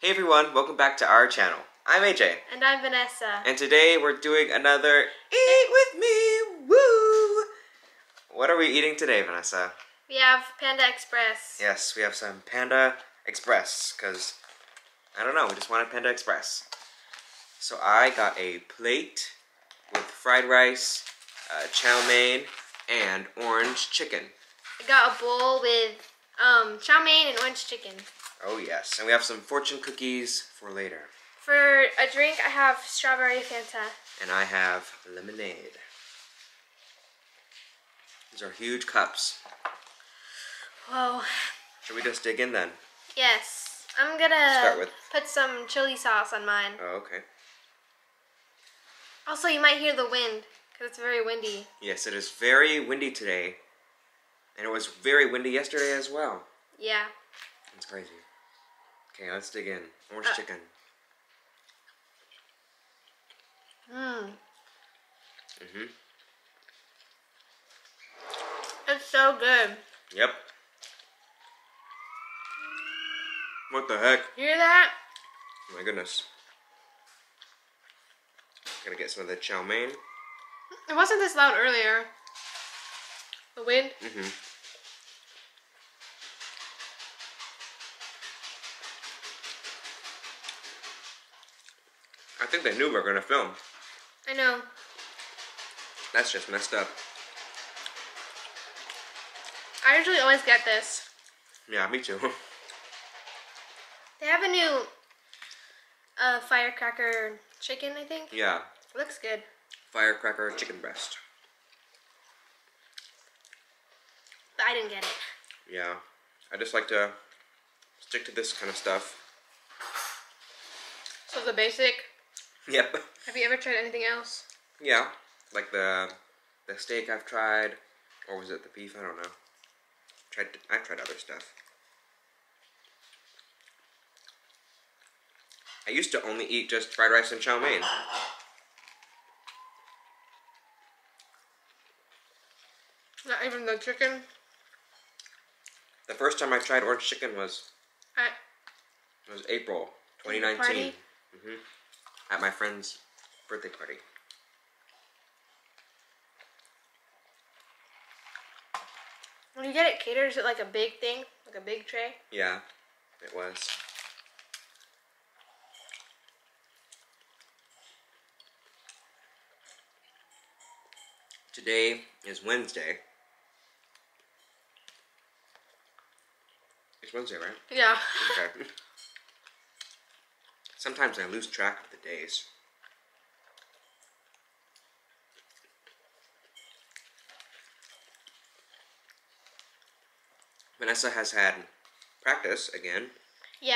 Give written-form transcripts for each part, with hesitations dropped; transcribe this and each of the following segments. Hey everyone, welcome back to our channel. I'm AJ. And I'm Vanessa. And today we're doing another Eat With Me, Woo! What are we eating today, Vanessa? We have Panda Express. Yes, we have some Panda Express, because, I don't know, we just wanted Panda Express. So I got a plate with fried rice, chow mein, and orange chicken. I got a bowl with chow mein and orange chicken. Oh yes, and we have some fortune cookies for later. For a drink, I have strawberry Fanta. And I have lemonade. These are huge cups. Whoa. Should we just dig in then? Yes. I'm gonna put some chili sauce on mine. Oh, okay. Also, you might hear the wind, because it's very windy. Yes, it is very windy today. And it was very windy yesterday as well. Yeah. It's crazy. Okay, let's dig in. Orange chicken. It's so good. Yep. What the heck? You hear that? Oh my goodness. Gotta get some of the chow mein. It wasn't this loud earlier. The wind? Mm-hmm. I think they knew we were gonna film. I know. That's just messed up. I usually always get this. Yeah, me too. They have a new firecracker chicken, I think. Yeah. It looks good. Firecracker chicken breast. But I didn't get it. Yeah. I just like to stick to this kind of stuff. So the basic? Yep. Have you ever tried anything else? Yeah, like the steak I've tried, or was it the beef? I don't know. I've tried other stuff. I used to only eat just fried rice and chow mein. Not even the chicken? The first time I tried orange chicken was it was April 2019. Party? Mm-hmm. At my friend's birthday party. When you get it catered, is it like a big thing? Like a big tray? Yeah, it was. Today is Wednesday. It's Wednesday, right? Yeah. Okay. Sometimes I lose track of the days. Vanessa has had practice again. Yeah,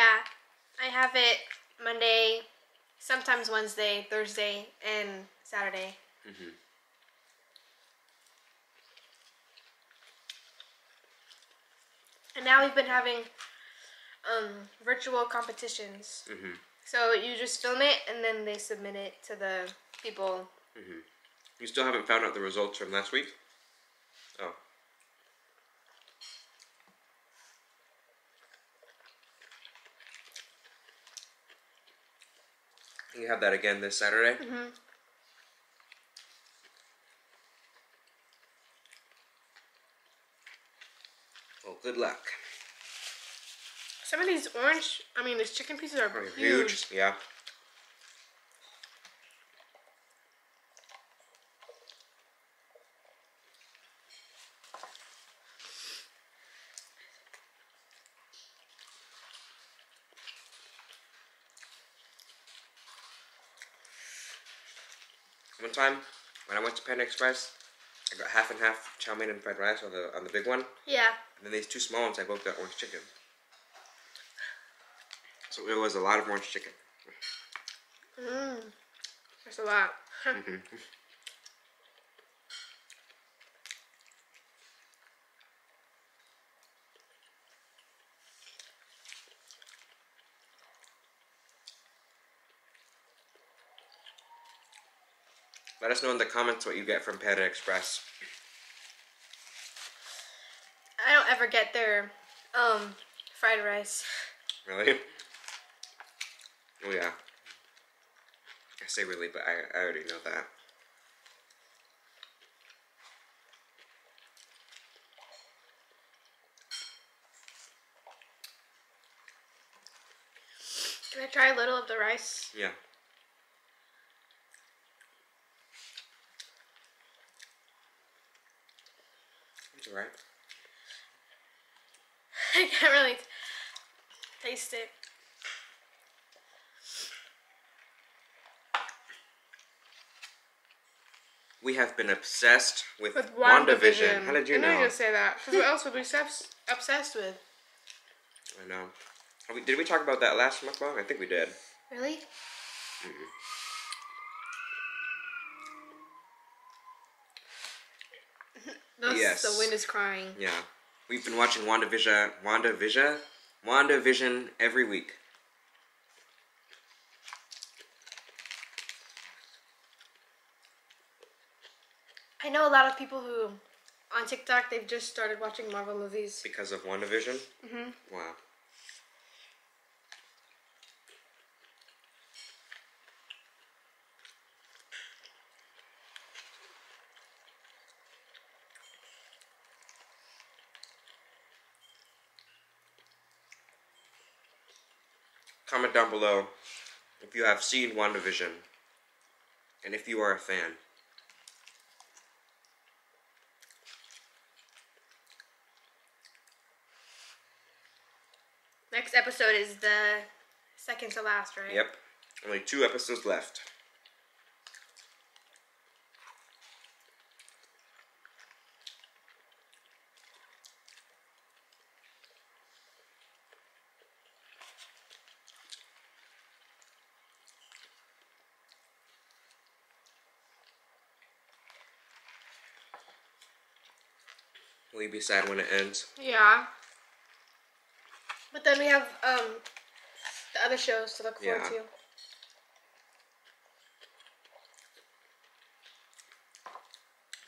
I have it Monday, sometimes Wednesday, Thursday, and Saturday. Mm-hmm. And now we've been having virtual competitions. Mm-hmm. So you just film it, and then they submit it to the people. Mm-hmm. You still haven't found out the results from last week? Oh. You have that again this Saturday? Mm-hmm. Well, good luck. Some of these these chicken pieces are huge. Yeah. One time, when I went to Panda Express, I got half and half chow mein and fried rice on the big one. Yeah. And then these two small ones, I both got orange chicken. So it was a lot of orange chicken. That's a lot. Mm-hmm. Let us know in the comments what you get from Panda Express. I don't ever get their fried rice. Really? Oh yeah. I say really, but I already know that. Can I try a little of the rice? Yeah. It's alright. I can't really taste it. We have been obsessed with WandaVision. How did you know? I knew you were going to say that. Because what else would we be obsessed with? I know. Did we talk about that last mukbang? I think we did. Really? Mm-mm. Yes. The wind is crying. Yeah. We've been watching WandaVision every week. I know a lot of people who, on TikTok, they've just started watching Marvel movies. Because of WandaVision? Mm-hmm. Wow. Comment down below if you have seen WandaVision and if you are a fan. Next episode is the second to last, right? Yep. Only 2 episodes left. Will you be sad when it ends? Yeah. But then we have the other shows to look forward to.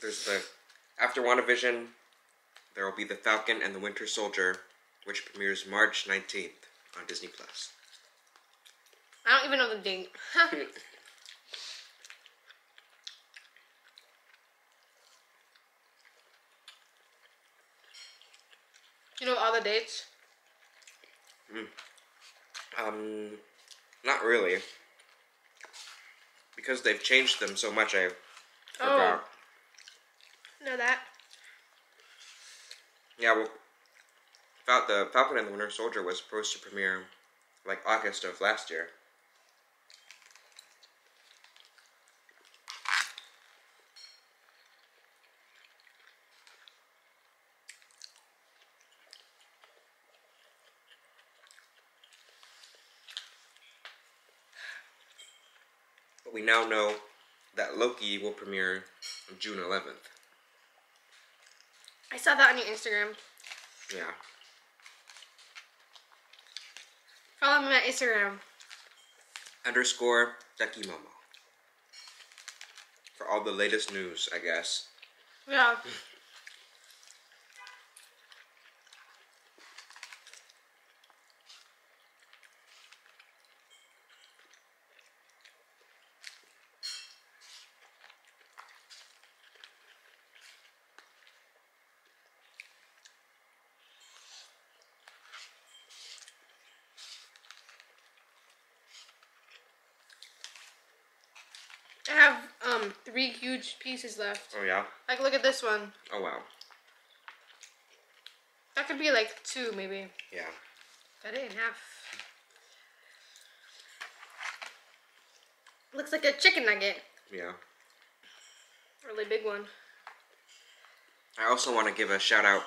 There's the after WandaVision, there will be the Falcon and the Winter Soldier, which premieres March 19th on Disney Plus. I don't even know the date. You know all the dates? Not really. Because they've changed them so much, I forgot. Oh. Know that. Yeah, well, about the Falcon and the Winter Soldier was supposed to premiere, like, August of last year. We now know that Loki will premiere on June 11th. I saw that on your Instagram. Yeah. Follow me on Instagram. _duckymomo. For all the latest news, I guess. Yeah. I have 3 huge pieces left. Oh yeah? Like look at this one. Oh wow. That could be like 2 maybe. Yeah. Cut it in half. Looks like a chicken nugget. Yeah. Really big one. I also want to give a shout out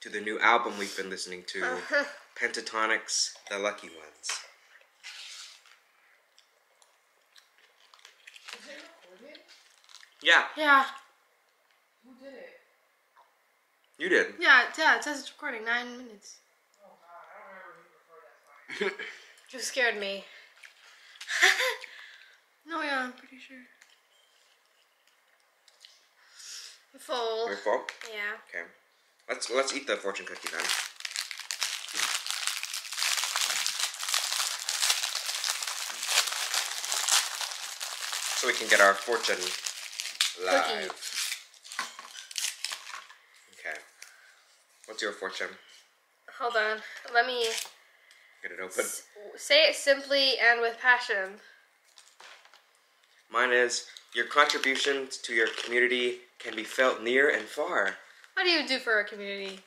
to the new album we've been listening to. Pentatonix, The Lucky Ones. Yeah. Yeah. Who did it? You did. Yeah, it says it's recording 9 minutes. Oh god, I don't remember who recorded that. You scared me. No, yeah, I'm pretty sure. Full. You're full? Yeah. Okay. Let's eat the fortune cookie then. so we can get our fortune live. Okay. What's your fortune? Hold on. Let me get it open. Say it simply and with passion. Mine is, your contributions to your community can be felt near and far. What do you do for our community?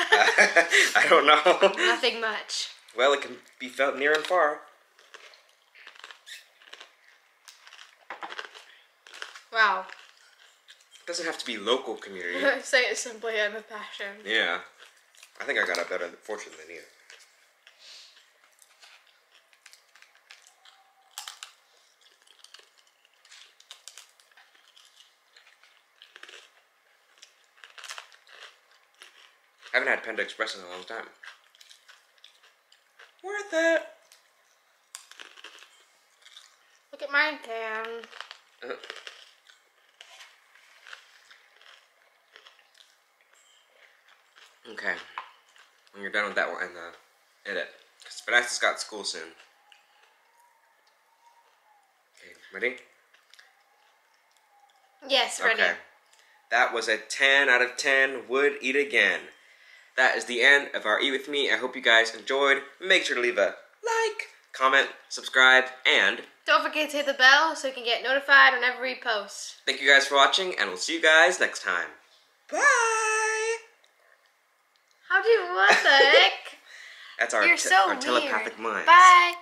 I don't know. Nothing much. Well, it can be felt near and far. Wow. It doesn't have to be local community. Say it simply and with passion. Yeah. I think I got a better fortune than you. I haven't had Panda Express in a long time. Worth it! Look at mine, Cam. Okay. When you're done with that, we'll end the edit. Because Vanessa's got school soon. Okay, ready? Yes, ready. Okay. That was a 10 out of 10. Would eat again. That is the end of our Eat With Me. I hope you guys enjoyed. Make sure to leave a like, comment, subscribe, and don't forget to hit the bell so you can get notified whenever we post. Thank you guys for watching, and we'll see you guys next time. Bye! What the heck? That's our telepathic minds. Bye!